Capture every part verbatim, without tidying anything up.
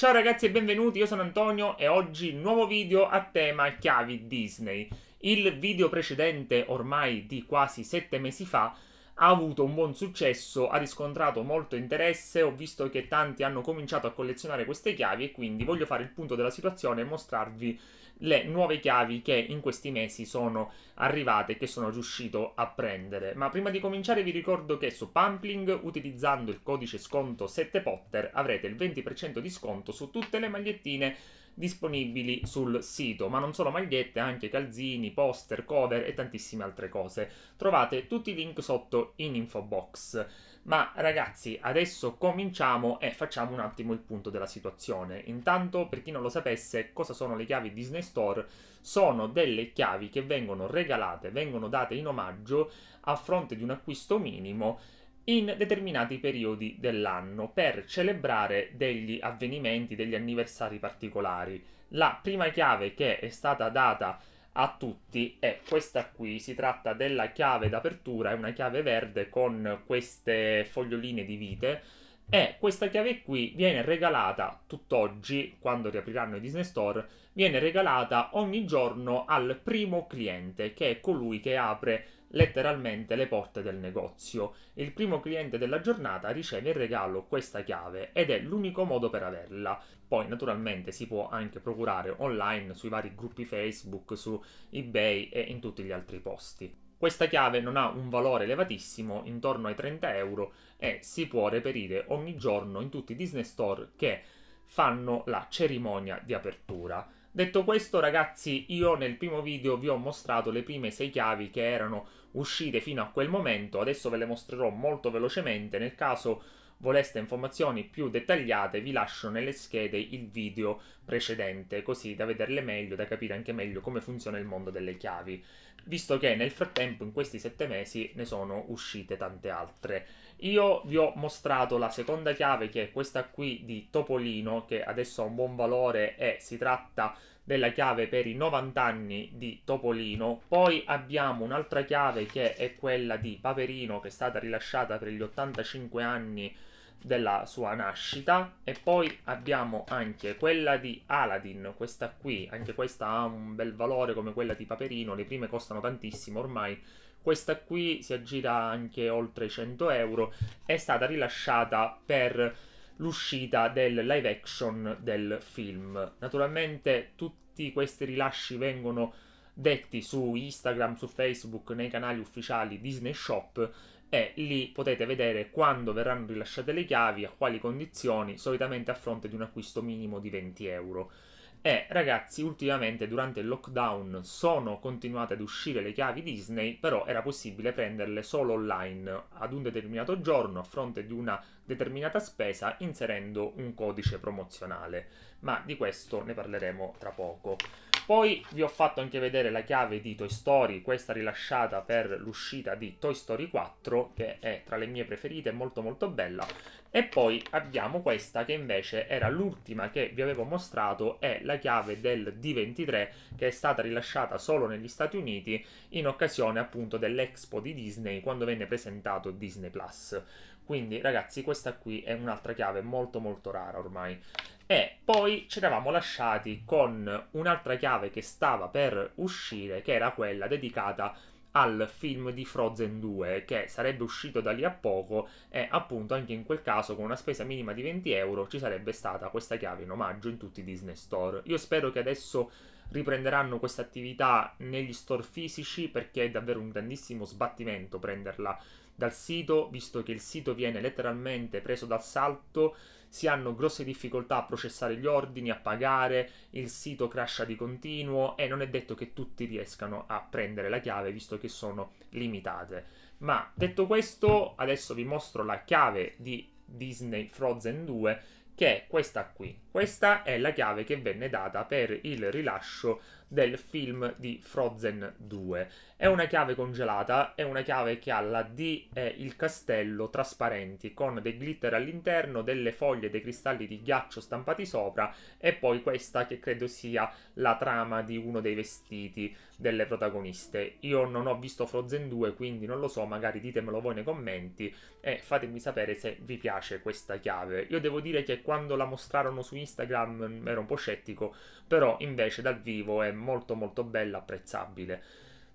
Ciao ragazzi e benvenuti, io sono Antonio e oggi nuovo video a tema chiavi Disney. Il video precedente, ormai di quasi sette mesi fa, ha avuto un buon successo, ha riscontrato molto interesse, ho visto che tanti hanno cominciato a collezionare queste chiavi e quindi voglio fare il punto della situazione e mostrarvi le nuove chiavi che in questi mesi sono arrivate e che sono riuscito a prendere. Ma prima di cominciare vi ricordo che su Pampling, utilizzando il codice sconto sette Potter, avrete il venti per cento di sconto su tutte le magliettine disponibili sul sito, ma non solo magliette, anche calzini, poster, cover e tantissime altre cose. Trovate tutti i link sotto in info box. Ma ragazzi, adesso cominciamo e facciamo un attimo il punto della situazione. Intanto, per chi non lo sapesse, cosa sono le chiavi Disney Store? Sono delle chiavi che vengono regalate, vengono date in omaggio a fronte di un acquisto minimo in determinati periodi dell'anno per celebrare degli avvenimenti, degli anniversari particolari. La prima chiave che è stata data a tutti è questa qui, si tratta della chiave d'apertura, è una chiave verde con queste foglioline di vite e questa chiave qui viene regalata tutt'oggi, quando riapriranno i Disney Store, viene regalata ogni giorno al primo cliente, che è colui che apre letteralmente le porte del negozio. Il primo cliente della giornata riceve in regalo questa chiave ed è l'unico modo per averla. Poi naturalmente si può anche procurare online sui vari gruppi Facebook, su eBay e in tutti gli altri posti. Questa chiave non ha un valore elevatissimo, intorno ai trenta euro, e si può reperire ogni giorno in tutti i Disney Store che fanno la cerimonia di apertura. Detto questo ragazzi, io nel primo video vi ho mostrato le prime sei chiavi che erano uscite fino a quel momento, adesso ve le mostrerò molto velocemente, nel caso voleste informazioni più dettagliate vi lascio nelle schede il video precedente, così da vederle meglio, da capire anche meglio come funziona il mondo delle chiavi, visto che nel frattempo in questi sette mesi ne sono uscite tante altre. Io vi ho mostrato la seconda chiave, che è questa qui di Topolino, che adesso ha un buon valore e si tratta della chiave per i novanta anni di Topolino. Poi abbiamo un'altra chiave che è quella di Paperino, che è stata rilasciata per gli ottantacinque anni della sua nascita, e poi abbiamo anche quella di Aladdin, questa qui, anche questa ha un bel valore come quella di Paperino, le prime costano tantissimo ormai, questa qui si aggira anche oltre i cento euro, è stata rilasciata per l'uscita del live action del film. Naturalmente tutti questi rilasci vengono detti su Instagram, su Facebook, nei canali ufficiali Disney Shop, e lì potete vedere quando verranno rilasciate le chiavi, a quali condizioni, solitamente a fronte di un acquisto minimo di venti euro. E ragazzi, ultimamente durante il lockdown sono continuate ad uscire le chiavi Disney, però era possibile prenderle solo online ad un determinato giorno a fronte di una determinata spesa inserendo un codice promozionale, ma di questo ne parleremo tra poco. Poi vi ho fatto anche vedere la chiave di Toy Story, questa rilasciata per l'uscita di Toy Story quattro, che è tra le mie preferite, molto molto bella. E poi abbiamo questa che invece era l'ultima che vi avevo mostrato, è la chiave del D ventitré, che è stata rilasciata solo negli Stati Uniti in occasione appunto dell'Expo di Disney, quando venne presentato Disney plus. Quindi ragazzi, questa qui è un'altra chiave molto molto rara ormai. E poi ci eravamo lasciati con un'altra chiave che stava per uscire, che era quella dedicata al film di Frozen due, che sarebbe uscito da lì a poco, e appunto anche in quel caso con una spesa minima di venti euro ci sarebbe stata questa chiave in omaggio in tutti i Disney Store. Io spero che adesso riprenderanno questa attività negli store fisici, perché è davvero un grandissimo sbattimento prenderla dal sito, visto che il sito viene letteralmente preso d'assalto, si hanno grosse difficoltà a processare gli ordini, a pagare, il sito crasha di continuo e non è detto che tutti riescano a prendere la chiave, visto che sono limitate. Ma detto questo, adesso vi mostro la chiave di Disney Frozen due, che è questa qui. Questa è la chiave che venne data per il rilascio del film di Frozen due. È una chiave congelata, è una chiave che ha la D e il castello trasparenti con dei glitter all'interno, delle foglie, dei cristalli di ghiaccio stampati sopra e poi questa che credo sia la trama di uno dei vestiti delle protagoniste. Io non ho visto Frozen due, quindi non lo so, magari ditemelo voi nei commenti e fatemi sapere se vi piace questa chiave. Io devo dire che quando la mostrarono su Instagram ero un po' scettico, però invece dal vivo è molto molto bella, apprezzabile.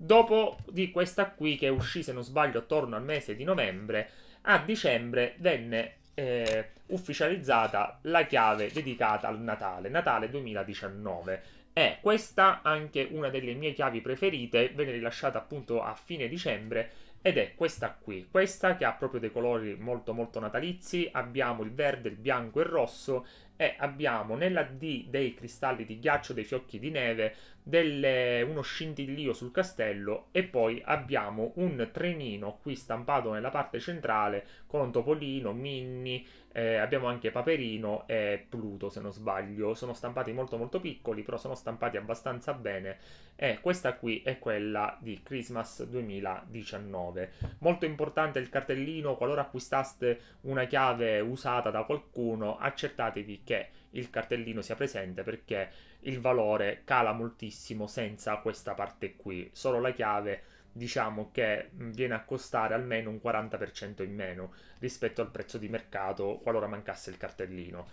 Dopo di questa qui, che uscì se non sbaglio attorno al mese di novembre, a dicembre venne eh, ufficializzata la chiave dedicata al Natale, Natale duemiladiciannove. E questa anche una delle mie chiavi preferite, venne rilasciata appunto a fine dicembre, ed è questa qui, questa che ha proprio dei colori molto molto natalizi. Abbiamo il verde, il bianco e il rosso e abbiamo nella D dei cristalli di ghiaccio, dei fiocchi di neve, delle, uno scintillio sul castello e poi abbiamo un trenino qui stampato nella parte centrale con Topolino, Minnie, eh, abbiamo anche Paperino e Pluto se non sbaglio. Sono stampati molto molto piccoli però sono stampati abbastanza bene e questa qui è quella di Christmas duemiladiciannove. Molto importante il cartellino: qualora acquistaste una chiave usata da qualcuno, accertatevi che il cartellino sia presente, perché il valore cala moltissimo senza questa parte qui. Solo la chiave, diciamo che viene a costare almeno un quaranta per cento in meno rispetto al prezzo di mercato qualora mancasse il cartellino.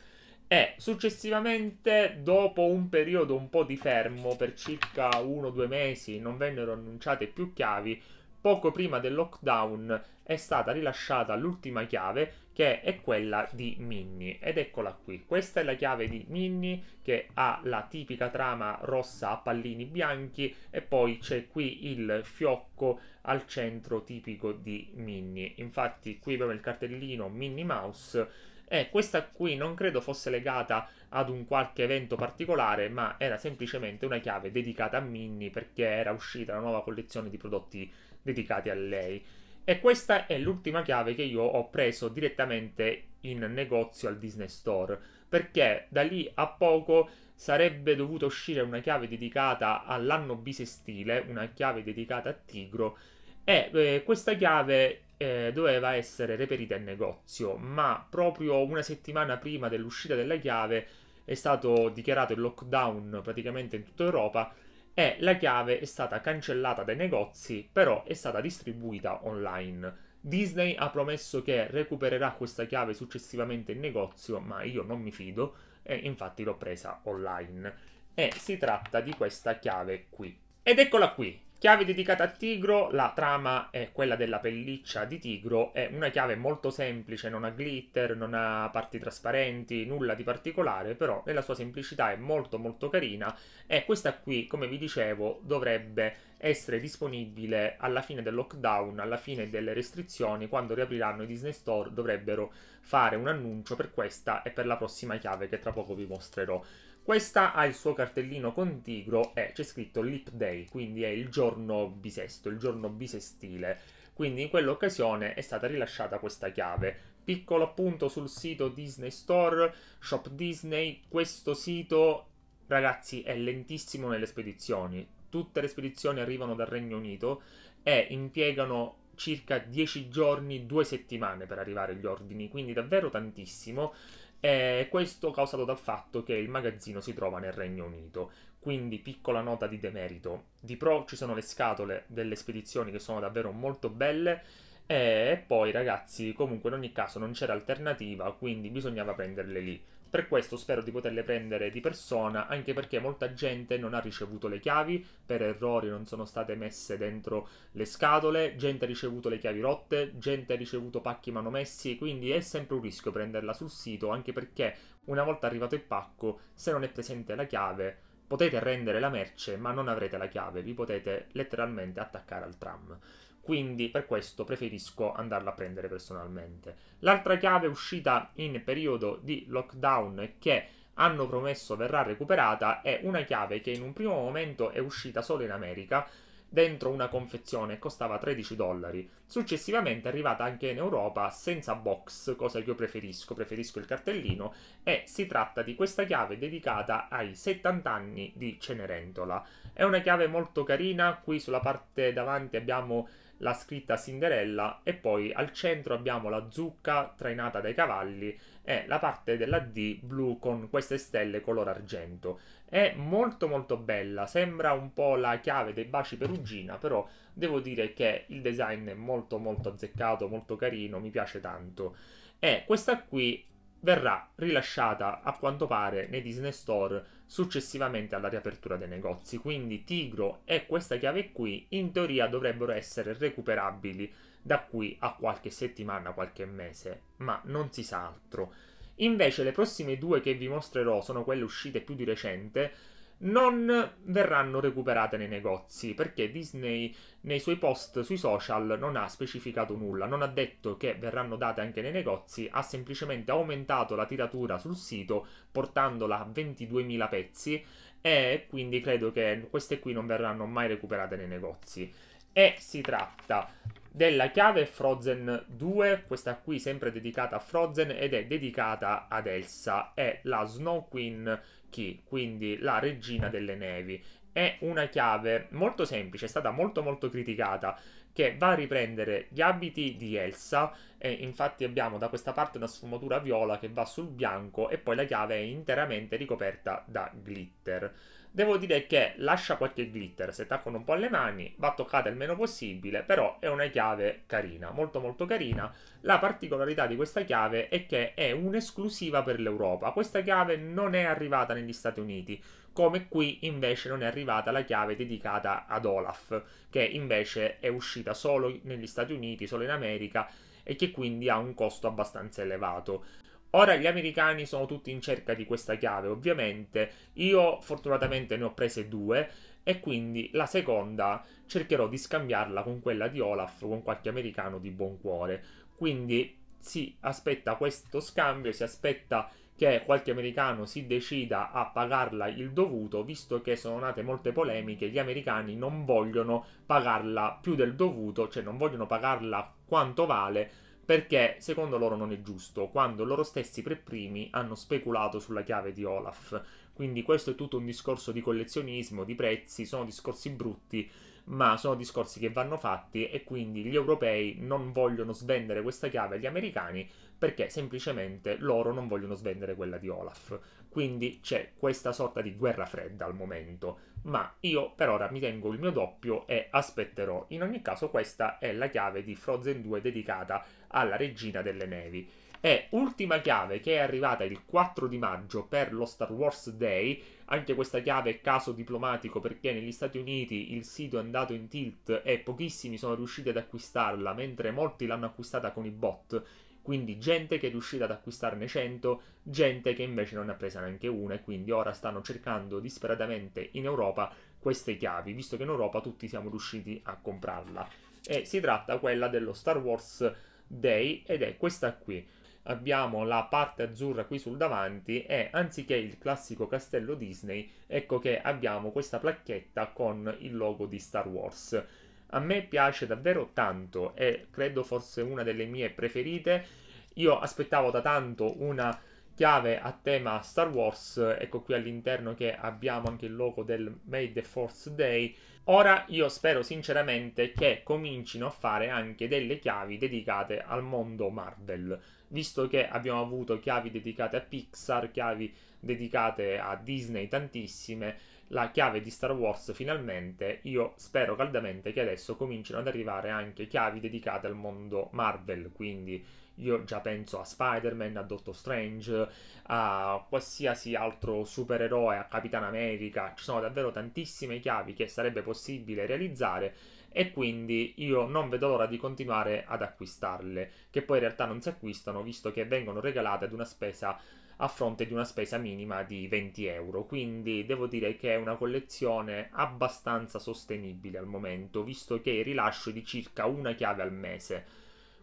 E successivamente, dopo un periodo un po' di fermo, per circa uno o due mesi non vennero annunciate più chiavi. Poco prima del lockdown è stata rilasciata l'ultima chiave, che è quella di Minnie, ed eccola qui. Questa è la chiave di Minnie che ha la tipica trama rossa a pallini bianchi e poi c'è qui il fiocco al centro tipico di Minnie. Infatti qui abbiamo il cartellino Minnie Mouse e questa qui non credo fosse legata ad un qualche evento particolare, ma era semplicemente una chiave dedicata a Minnie perché era uscita una nuova collezione di prodotti dedicati a lei. E questa è l'ultima chiave che io ho preso direttamente in negozio al Disney Store, perché da lì a poco sarebbe dovuta uscire una chiave dedicata all'anno bisestile, una chiave dedicata a Tigro, e eh, questa chiave eh, doveva essere reperita in negozio, ma proprio una settimana prima dell'uscita della chiave è stato dichiarato il lockdown praticamente in tutta Europa e la chiave è stata cancellata dai negozi, però è stata distribuita online. Disney ha promesso che recupererà questa chiave successivamente in negozio, ma io non mi fido e infatti l'ho presa online. E si tratta di questa chiave qui. Ed eccola qui, chiave dedicata a Tigro. La trama è quella della pelliccia di Tigro, è una chiave molto semplice, non ha glitter, non ha parti trasparenti, nulla di particolare, però nella sua semplicità è molto molto carina e questa qui, come vi dicevo, dovrebbe essere disponibile alla fine del lockdown, alla fine delle restrizioni. Quando riapriranno i Disney Store dovrebbero fare un annuncio per questa e per la prossima chiave che tra poco vi mostrerò. Questa ha il suo cartellino con Tigro e c'è scritto Leap Day, quindi è il giorno bisesto, il giorno bisestile. Quindi in quell'occasione è stata rilasciata questa chiave. Piccolo appunto sul sito Disney Store, Shop Disney. Questo sito, ragazzi, è lentissimo nelle spedizioni. Tutte le spedizioni arrivano dal Regno Unito e impiegano circa dieci giorni, due settimane per arrivare gli ordini, quindi davvero tantissimo. E questo causato dal fatto che il magazzino si trova nel Regno Unito, quindi piccola nota di demerito. Di pro ci sono le scatole delle spedizioni che sono davvero molto belle e poi ragazzi comunque in ogni caso non c'era alternativa, quindi bisognava prenderle lì. Per questo spero di poterle prendere di persona, anche perché molta gente non ha ricevuto le chiavi, per errori non sono state messe dentro le scatole, gente ha ricevuto le chiavi rotte, gente ha ricevuto pacchi manomessi, quindi è sempre un rischio prenderla sul sito, anche perché una volta arrivato il pacco, se non è presente la chiave, potete rendere la merce ma non avrete la chiave, vi potete letteralmente attaccare al tram. Quindi per questo preferisco andarla a prendere personalmente. L'altra chiave uscita in periodo di lockdown che hanno promesso verrà recuperata è una chiave che in un primo momento è uscita solo in America, dentro una confezione e costava tredici dollari. Successivamente è arrivata anche in Europa senza box, cosa che io preferisco, preferisco il cartellino, e si tratta di questa chiave dedicata ai settanta anni di Cenerentola. È una chiave molto carina, qui sulla parte davanti abbiamo la scritta Cinderella e poi al centro abbiamo la zucca trainata dai cavalli e la parte della D blu con queste stelle color argento. È molto molto bella, sembra un po' la chiave dei baci perugina, però devo dire che il design è molto molto azzeccato, molto carino, mi piace tanto. E questa qui verrà rilasciata a quanto pare nei Disney Store successivamente alla riapertura dei negozi, quindi Tigro e questa chiave qui in teoria dovrebbero essere recuperabili da qui a qualche settimana, qualche mese, ma non si sa altro. Invece le prossime due che vi mostrerò sono quelle uscite più di recente, non verranno recuperate nei negozi perché Disney nei suoi post sui social non ha specificato nulla, non ha detto che verranno date anche nei negozi, ha semplicemente aumentato la tiratura sul sito portandola a ventiduemila pezzi e quindi credo che queste qui non verranno mai recuperate nei negozi. E si tratta della chiave Frozen due, questa qui sempre dedicata a Frozen ed è dedicata ad Elsa, è la Snow Queen Key, quindi la regina delle nevi. È una chiave molto semplice, è stata molto molto criticata, che va a riprendere gli abiti di Elsa e infatti abbiamo da questa parte una sfumatura viola che va sul bianco e poi la chiave è interamente ricoperta da glitter. Devo dire che lascia qualche glitter, si attaccano un po' alle mani, va toccata il meno possibile, però è una chiave carina, molto molto carina. La particolarità di questa chiave è che è un'esclusiva per l'Europa, questa chiave non è arrivata negli Stati Uniti, come qui invece non è arrivata la chiave dedicata ad Olaf, che invece è uscita solo negli Stati Uniti, solo in America, e che quindi ha un costo abbastanza elevato. Ora gli americani sono tutti in cerca di questa chiave, ovviamente, io fortunatamente ne ho prese due e quindi la seconda cercherò di scambiarla con quella di Olaf, con qualche americano di buon cuore. Quindi si aspetta questo scambio, si aspetta che qualche americano si decida a pagarla il dovuto, visto che sono nate molte polemiche, gli americani non vogliono pagarla più del dovuto, cioè non vogliono pagarla quanto vale, perché secondo loro non è giusto, quando loro stessi per primi hanno speculato sulla chiave di Olaf. Quindi questo è tutto un discorso di collezionismo, di prezzi, sono discorsi brutti, ma sono discorsi che vanno fatti e quindi gli europei non vogliono svendere questa chiave agli americani perché semplicemente loro non vogliono svendere quella di Olaf. Quindi c'è questa sorta di guerra fredda al momento, ma io per ora mi tengo il mio doppio e aspetterò. In ogni caso questa è la chiave di Frozen due dedicata alla regina delle nevi. E ultima chiave che è arrivata il quattro di maggio per lo Star Wars Day, anche questa chiave è caso diplomatico perché negli Stati Uniti il sito è andato in tilt e pochissimi sono riusciti ad acquistarla, mentre molti l'hanno acquistata con i bot, quindi gente che è riuscita ad acquistarne cento, gente che invece non ne ha presa neanche una e quindi ora stanno cercando disperatamente in Europa queste chiavi, visto che in Europa tutti siamo riusciti a comprarla. E si tratta quella dello Star Wars Day ed è questa qui. Abbiamo la parte azzurra qui sul davanti e anziché il classico castello Disney, ecco che abbiamo questa placchetta con il logo di Star Wars. A me piace davvero tanto e credo forse una delle mie preferite. Io aspettavo da tanto una chiave a tema Star Wars, ecco qui all'interno che abbiamo anche il logo del May the Force Day. Ora io spero sinceramente che comincino a fare anche delle chiavi dedicate al mondo Marvel, visto che abbiamo avuto chiavi dedicate a Pixar, chiavi dedicate a Disney tantissime, la chiave di Star Wars finalmente, io spero caldamente che adesso comincino ad arrivare anche chiavi dedicate al mondo Marvel, quindi io già penso a Spider-Man, a Doctor Strange, a qualsiasi altro supereroe, a Capitan America, ci sono davvero tantissime chiavi che sarebbe possibile realizzare e quindi io non vedo l'ora di continuare ad acquistarle, che poi in realtà non si acquistano visto che vengono regalate ad una spesa a fronte di una spesa minima di venti euro, quindi devo dire che è una collezione abbastanza sostenibile al momento, visto che rilascio di circa una chiave al mese.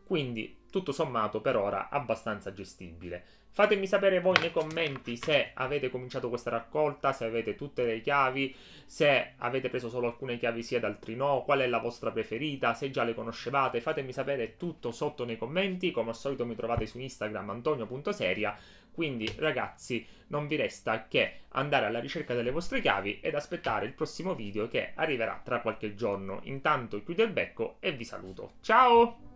Quindi tutto sommato per ora abbastanza gestibile. Fatemi sapere voi nei commenti se avete cominciato questa raccolta, se avete tutte le chiavi, se avete preso solo alcune chiavi sì ed altri no, qual è la vostra preferita, se già le conoscevate. Fatemi sapere tutto sotto nei commenti, come al solito mi trovate su Instagram antonio punto seria, quindi ragazzi non vi resta che andare alla ricerca delle vostre chiavi ed aspettare il prossimo video che arriverà tra qualche giorno. Intanto chiudo il becco e vi saluto, ciao!